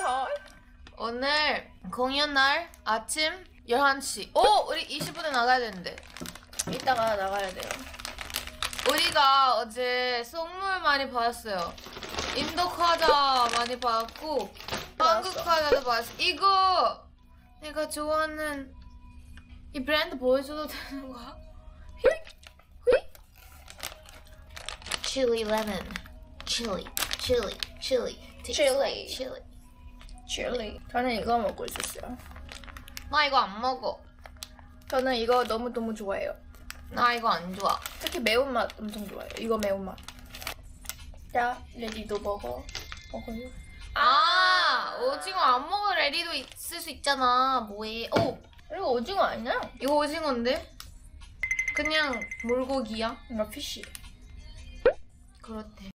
헐. 오늘 공연 날 아침 11시. 오! 우리 20분에 나가야 되는데. 이따가 나가야 돼요. 우리가 어제 썩물 많이 받았어요. 인도 과자 많이 받았고 한국 과자도 받았어. 이거 내가 좋아하는 이 브랜드 보여줘도 되는 거야? 휘? 휘? 칠리 레몬. 칠리. 저는 이거 먹고 있었어요. 나 이거 안 먹어. 저는 이거 너무 좋아해요. 나 이거 안 좋아. 특히 매운맛 엄청 좋아해요. 이거 매운맛. 자, 레디도 먹어요. 아, 오징어 안 먹을 레디도 있을 수 있잖아. 뭐해? 오, 이거 오징어 아니야? 이거 오징어인데? 그냥 물고기야. 나 피쉬. 그렇대.